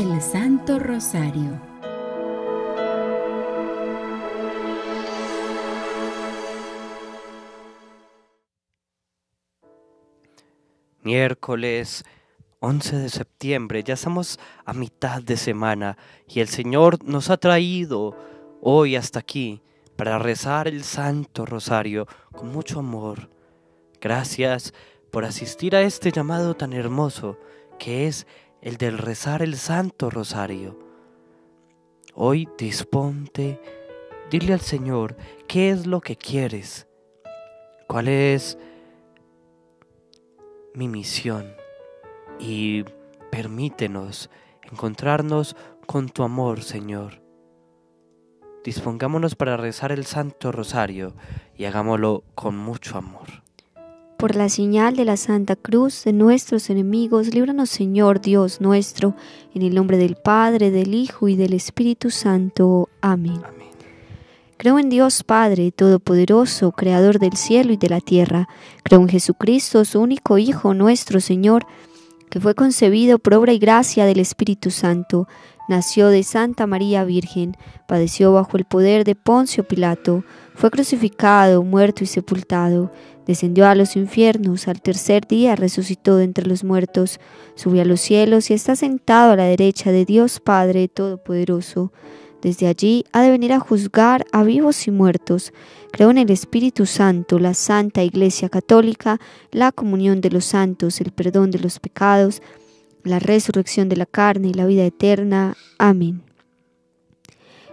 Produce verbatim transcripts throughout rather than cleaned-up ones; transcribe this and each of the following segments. el Santo Rosario. Miércoles once de septiembre, ya estamos a mitad de semana y el Señor nos ha traído hoy hasta aquí para rezar el Santo Rosario con mucho amor. Gracias por asistir a este llamado tan hermoso que es el del rezar el Santo Rosario. Hoy disponte, dile al Señor qué es lo que quieres, cuál es mi misión, y permítenos encontrarnos con tu amor, Señor. Dispongámonos para rezar el Santo Rosario y hagámoslo con mucho amor. Por la señal de la Santa Cruz de nuestros enemigos, líbranos, Señor Dios nuestro, en el nombre del Padre, del Hijo y del Espíritu Santo. Amén. Amén. Creo en Dios Padre Todopoderoso, Creador del cielo y de la tierra. Creo en Jesucristo, su único Hijo, nuestro Señor, que fue concebido por obra y gracia del Espíritu Santo. Nació de Santa María Virgen, padeció bajo el poder de Poncio Pilato, fue crucificado, muerto y sepultado, descendió a los infiernos, al tercer día resucitó de entre los muertos, subió a los cielos y está sentado a la derecha de Dios Padre Todopoderoso. Desde allí ha de venir a juzgar a vivos y muertos. Creo en el Espíritu Santo, la Santa Iglesia Católica, la comunión de los santos, el perdón de los pecados, la resurrección de la carne y la vida eterna. Amén.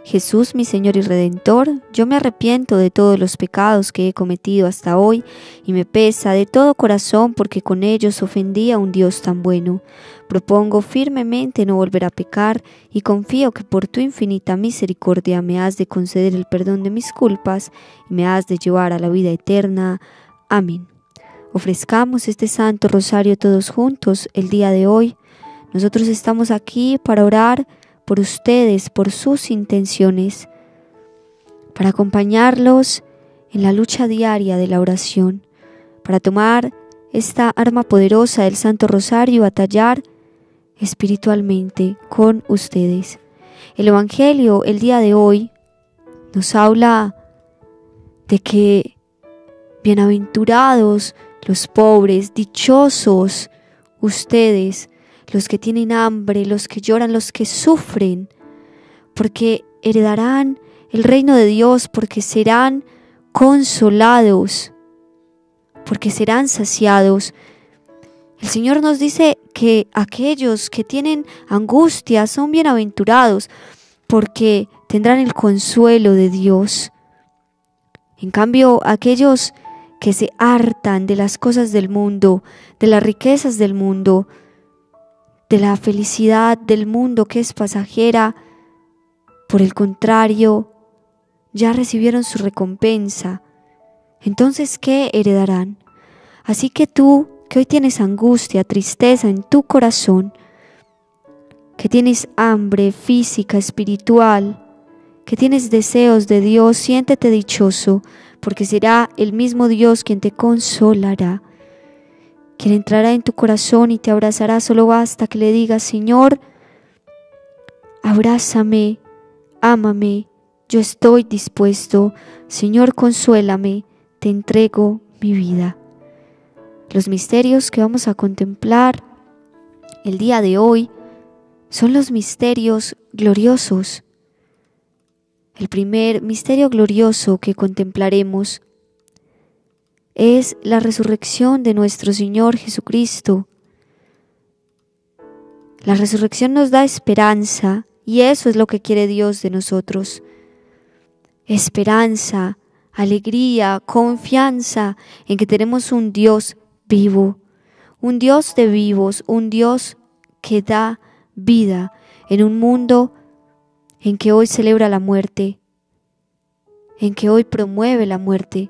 Jesús, mi Señor y Redentor, yo me arrepiento de todos los pecados que he cometido hasta hoy y me pesa de todo corazón porque con ellos ofendí a un Dios tan bueno. Propongo firmemente no volver a pecar y confío que por tu infinita misericordia me has de conceder el perdón de mis culpas y me has de llevar a la vida eterna. Amén. Ofrezcamos este Santo Rosario todos juntos el día de hoy. Nosotros estamos aquí para orar por ustedes, por sus intenciones, para acompañarlos en la lucha diaria de la oración, para tomar esta arma poderosa del Santo Rosario y batallar espiritualmente con ustedes. El Evangelio el día de hoy nos habla de que bienaventurados los pobres, dichosos ustedes, los que tienen hambre, los que lloran, los que sufren, porque heredarán el reino de Dios, porque serán consolados, porque serán saciados. El Señor nos dice que aquellos que tienen angustia son bienaventurados, porque tendrán el consuelo de Dios. En cambio, aquellos que se hartan de las cosas del mundo, de las riquezas del mundo, de la felicidad del mundo que es pasajera, por el contrario, ya recibieron su recompensa. Entonces, ¿qué heredarán? Así que tú, que hoy tienes angustia, tristeza en tu corazón, que tienes hambre física, espiritual, que tienes deseos de Dios, siéntete dichoso, porque será el mismo Dios quien te consolará, quien entrará en tu corazón y te abrazará. Solo basta que le digas: Señor, abrázame, ámame, yo estoy dispuesto. Señor, consuélame, te entrego mi vida. Los misterios que vamos a contemplar el día de hoy son los misterios gloriosos. El primer misterio glorioso que contemplaremos es la resurrección de nuestro Señor Jesucristo. La resurrección nos da esperanza y eso es lo que quiere Dios de nosotros. Esperanza, alegría, confianza en que tenemos un Dios vivo, un Dios de vivos, un Dios que da vida en un mundo en que hoy celebra la muerte, en que hoy promueve la muerte.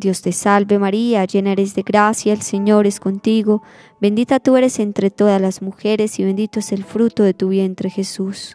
Dios te salve María, llena eres de gracia, el Señor es contigo. Bendita tú eres entre todas las mujeres y bendito es el fruto de tu vientre, Jesús.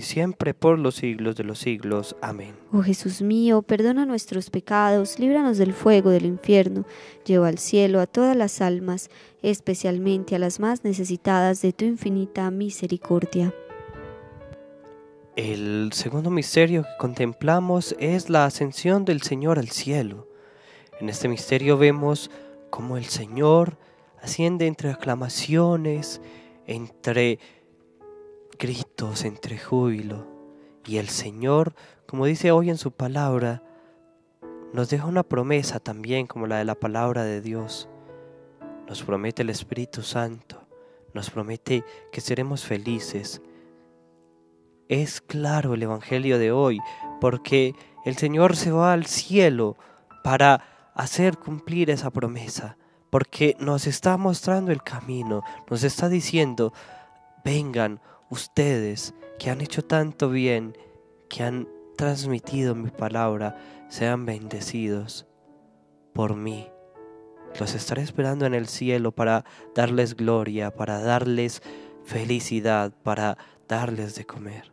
siempre, por los siglos de los siglos. Amén. Oh Jesús mío, perdona nuestros pecados, líbranos del fuego del infierno, lleva al cielo a todas las almas, especialmente a las más necesitadas de tu infinita misericordia. El segundo misterio que contemplamos es la ascensión del Señor al cielo. En este misterio vemos cómo el Señor asciende entre aclamaciones, entre gritos, entre júbilo. Y el Señor, como dice hoy en su palabra, nos deja una promesa también como la de la palabra de Dios. Nos promete el Espíritu Santo, nos promete que seremos felices. Es claro el Evangelio de hoy, porque el Señor se va al cielo para hacer cumplir esa promesa, porque nos está mostrando el camino, nos está diciendo: vengan ustedes que han hecho tanto bien, que han transmitido mi palabra, sean bendecidos por mí. Los estaré esperando en el cielo para darles gloria, para darles felicidad, para darles de comer.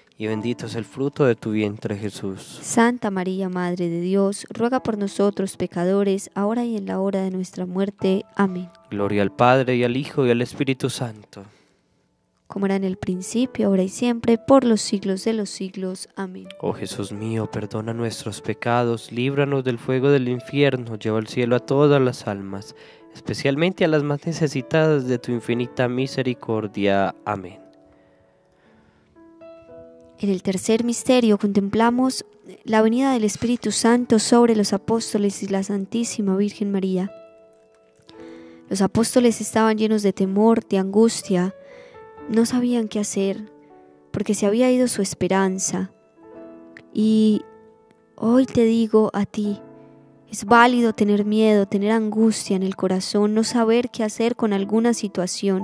y bendito es el fruto de tu vientre, Jesús. Santa María, Madre de Dios, ruega por nosotros pecadores, ahora y en la hora de nuestra muerte. Amén. Gloria al Padre, y al Hijo, y al Espíritu Santo. Como era en el principio, ahora y siempre, por los siglos de los siglos. Amén. Oh Jesús mío, perdona nuestros pecados, líbranos del fuego del infierno, lleva al cielo a todas las almas, especialmente a las más necesitadas de tu infinita misericordia. Amén. En el tercer misterio contemplamos la venida del Espíritu Santo sobre los apóstoles y la Santísima Virgen María. Los apóstoles estaban llenos de temor, de angustia, no sabían qué hacer, porque se había ido su esperanza. Y hoy te digo a ti, es válido tener miedo, tener angustia en el corazón, no saber qué hacer con alguna situación,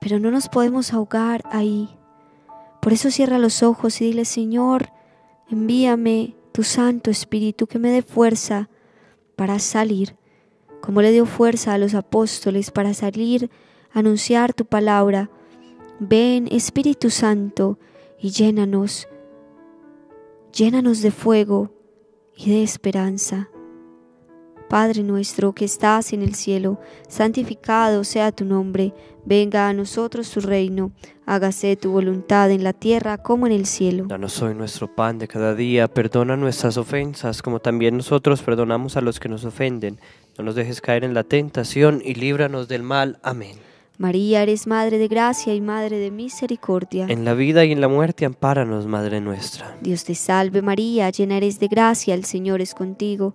pero no nos podemos ahogar ahí. Por eso cierra los ojos y dile, Señor, envíame tu Santo Espíritu que me dé fuerza para salir, como le dio fuerza a los apóstoles para salir a anunciar tu palabra. Ven, Espíritu Santo, y llénanos, llénanos de fuego y de esperanza. Padre nuestro que estás en el cielo, santificado sea tu nombre, venga a nosotros tu reino, hágase tu voluntad en la tierra como en el cielo. Danos hoy nuestro pan de cada día, perdona nuestras ofensas como también nosotros perdonamos a los que nos ofenden. No nos dejes caer en la tentación y líbranos del mal. Amén. María, eres Madre de Gracia y Madre de Misericordia. En la vida y en la muerte, ampáranos, Madre nuestra. Dios te salve, María, llena eres de gracia, el Señor es contigo.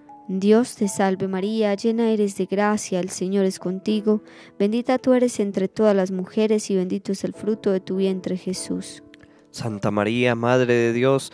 Dios te salve María, llena eres de gracia, el Señor es contigo. Bendita tú eres entre todas las mujeres y bendito es el fruto de tu vientre, Jesús. Santa María, Madre de Dios,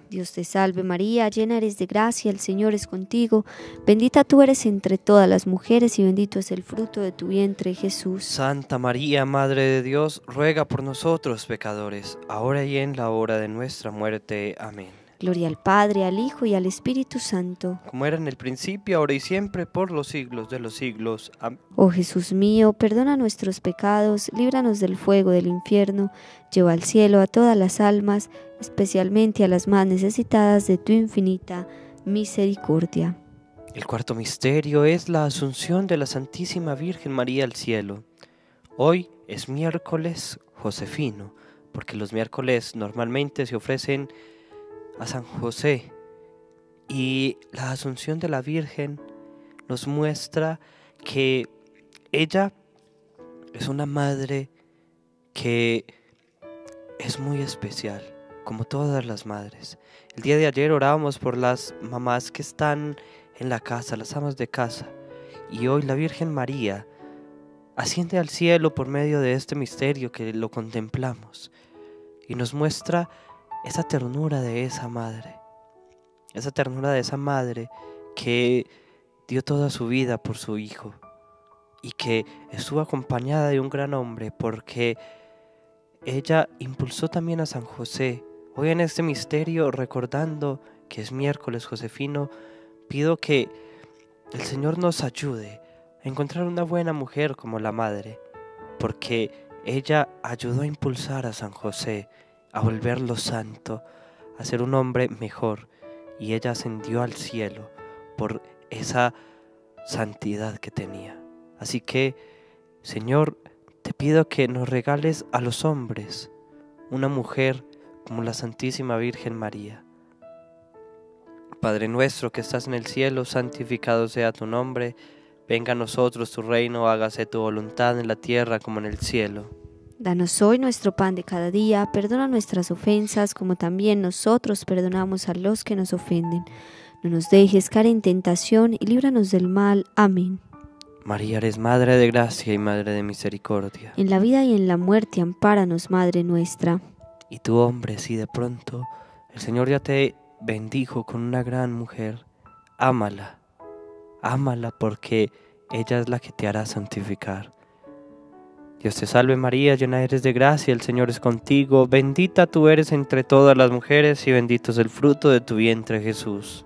Dios te salve María, llena eres de gracia, el Señor es contigo. Bendita tú eres entre todas las mujeres y bendito es el fruto de tu vientre, Jesús. Santa María, Madre de Dios, ruega por nosotros pecadores, ahora y en la hora de nuestra muerte. Amén. Gloria al Padre, al Hijo y al Espíritu Santo. Como era en el principio, ahora y siempre, por los siglos de los siglos. Amén. Oh Jesús mío, perdona nuestros pecados, líbranos del fuego del infierno, lleva al cielo a todas las almas, especialmente a las más necesitadas de tu infinita misericordia. El cuarto misterio es la asunción de la Santísima Virgen María al cielo. Hoy es miércoles josefino, porque los miércoles normalmente se ofrecen a San José, y la asunción de la Virgen nos muestra que ella es una madre que es muy especial, como todas las madres. El día de ayer orábamos por las mamás que están en la casa, las amas de casa. Y hoy la Virgen María asciende al cielo por medio de este misterio que lo contemplamos. Y nos muestra esa ternura de esa madre. Esa ternura de esa madre que dio toda su vida por su hijo. Y que estuvo acompañada de un gran hombre porque ella impulsó también a San José. Hoy en este misterio, recordando que es miércoles josefino, pido que el Señor nos ayude a encontrar una buena mujer como la madre, porque ella ayudó a impulsar a San José, a volverlo santo, a ser un hombre mejor, y ella ascendió al cielo por esa santidad que tenía. Así que, Señor, te pido que nos regales a los hombres una mujer como la Santísima Virgen María. Padre nuestro que estás en el cielo, santificado sea tu nombre. Venga a nosotros tu reino, hágase tu voluntad en la tierra como en el cielo. Danos hoy nuestro pan de cada día, perdona nuestras ofensas como también nosotros perdonamos a los que nos ofenden. No nos dejes caer en tentación y líbranos del mal. Amén. María, eres Madre de gracia y Madre de misericordia. En la vida y en la muerte, ampáranos, Madre nuestra. Y tú, hombre, si de pronto el Señor ya te bendijo con una gran mujer, ámala, ámala porque ella es la que te hará santificar. Dios te salve María, llena eres de gracia, el Señor es contigo, bendita tú eres entre todas las mujeres y bendito es el fruto de tu vientre, Jesús.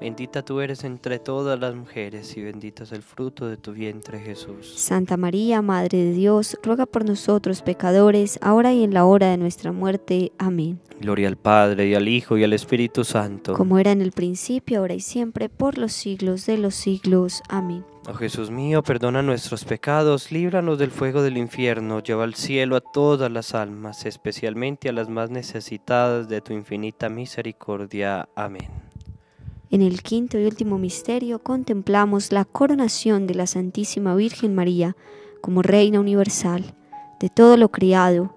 Bendita tú eres entre todas las mujeres y bendito es el fruto de tu vientre, Jesús. Santa María, Madre de Dios, ruega por nosotros pecadores, ahora y en la hora de nuestra muerte. Amén. Gloria al Padre, y al Hijo, y al Espíritu Santo. Como era en el principio, ahora y siempre, por los siglos de los siglos. Amén. Oh Jesús mío, perdona nuestros pecados, líbranos del fuego del infierno, lleva al cielo a todas las almas, especialmente a las más necesitadas de tu infinita misericordia. Amén. En el quinto y último misterio contemplamos la coronación de la Santísima Virgen María como Reina Universal, de todo lo criado,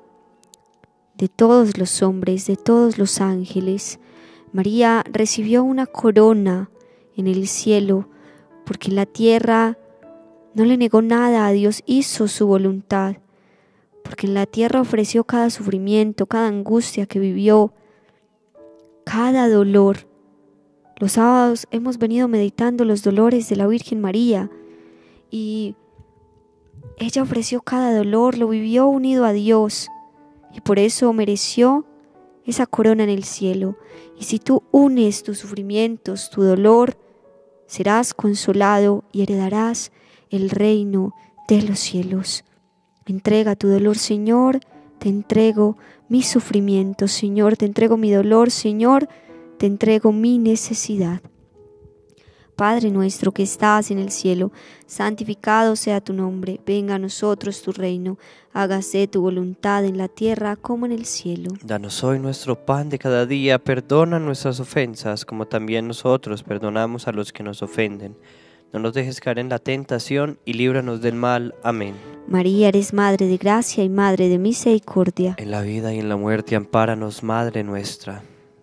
de todos los hombres, de todos los ángeles. María recibió una corona en el cielo porque la tierra no le negó nada a Dios, hizo su voluntad, porque en la tierra ofreció cada sufrimiento, cada angustia que vivió, cada dolor. Los sábados hemos venido meditando los dolores de la Virgen María y ella ofreció cada dolor, lo vivió unido a Dios y por eso mereció esa corona en el cielo. Y si tú unes tus sufrimientos, tu dolor, serás consolado y heredarás el reino de los cielos. Entrega tu dolor, Señor, te entrego mis sufrimientos, Señor, te entrego mi dolor, Señor, te entrego mi necesidad. Padre nuestro que estás en el cielo, santificado sea tu nombre, venga a nosotros tu reino, hágase tu voluntad en la tierra como en el cielo. Danos hoy nuestro pan de cada día, perdona nuestras ofensas como también nosotros perdonamos a los que nos ofenden. No nos dejes caer en la tentación y líbranos del mal. Amén. María, eres Madre de gracia y Madre de misericordia. En la vida y en la muerte, ampáranos, Madre nuestra.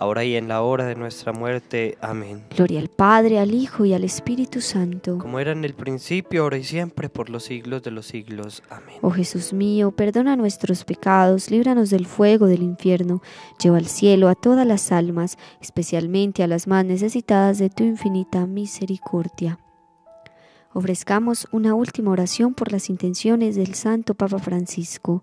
ahora y en la hora de nuestra muerte. Amén. Gloria al Padre, al Hijo y al Espíritu Santo. Como era en el principio, ahora y siempre, por los siglos de los siglos. Amén. Oh Jesús mío, perdona nuestros pecados, líbranos del fuego del infierno, lleva al cielo a todas las almas, especialmente a las más necesitadas de tu infinita misericordia. Ofrezcamos una última oración por las intenciones del Santo Papa Francisco.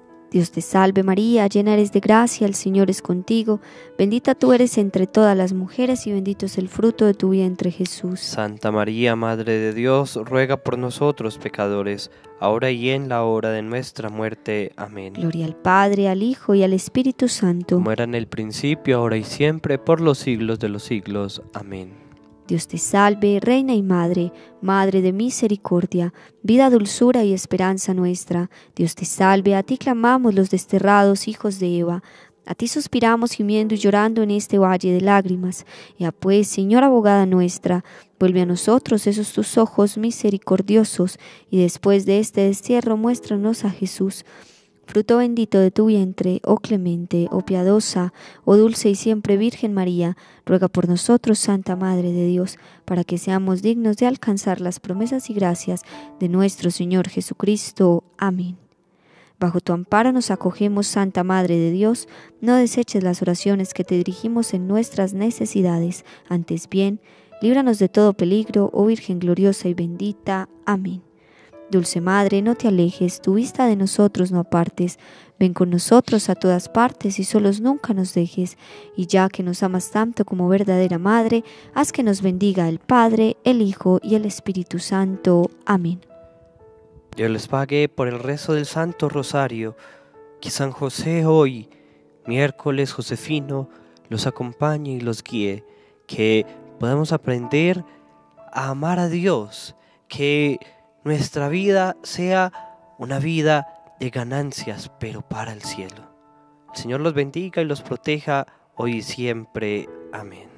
Dios te salve María, llena eres de gracia, el Señor es contigo. Bendita tú eres entre todas las mujeres y bendito es el fruto de tu vientre, Jesús. Santa María, Madre de Dios, ruega por nosotros pecadores, ahora y en la hora de nuestra muerte. Amén. Gloria al Padre, al Hijo y al Espíritu Santo. Como era en el principio, ahora y siempre, por los siglos de los siglos. Amén. Dios te salve, Reina y Madre, Madre de misericordia, vida, dulzura y esperanza nuestra. Dios te salve, a ti clamamos los desterrados hijos de Eva. A ti suspiramos gimiendo y llorando en este valle de lágrimas. Ya pues, Señora abogada nuestra, vuelve a nosotros esos tus ojos misericordiosos, y después de este destierro muéstranos a Jesús. Fruto bendito de tu vientre, oh clemente, oh piadosa, oh dulce y siempre Virgen María, ruega por nosotros, Santa Madre de Dios, para que seamos dignos de alcanzar las promesas y gracias de nuestro Señor Jesucristo. Amén. Bajo tu amparo nos acogemos, Santa Madre de Dios, no deseches las oraciones que te dirigimos en nuestras necesidades, antes bien, líbranos de todo peligro, oh Virgen gloriosa y bendita. Amén. Dulce Madre, no te alejes, tu vista de nosotros no apartes. Ven con nosotros a todas partes y solos nunca nos dejes. Y ya que nos amas tanto como verdadera Madre, haz que nos bendiga el Padre, el Hijo y el Espíritu Santo. Amén. Dios les pague por el rezo del Santo Rosario. Que San José hoy, miércoles josefino, los acompañe y los guíe. Que podamos aprender a amar a Dios. Que nuestra vida sea una vida de ganancias, pero para el cielo. El Señor los bendiga y los proteja hoy y siempre. Amén.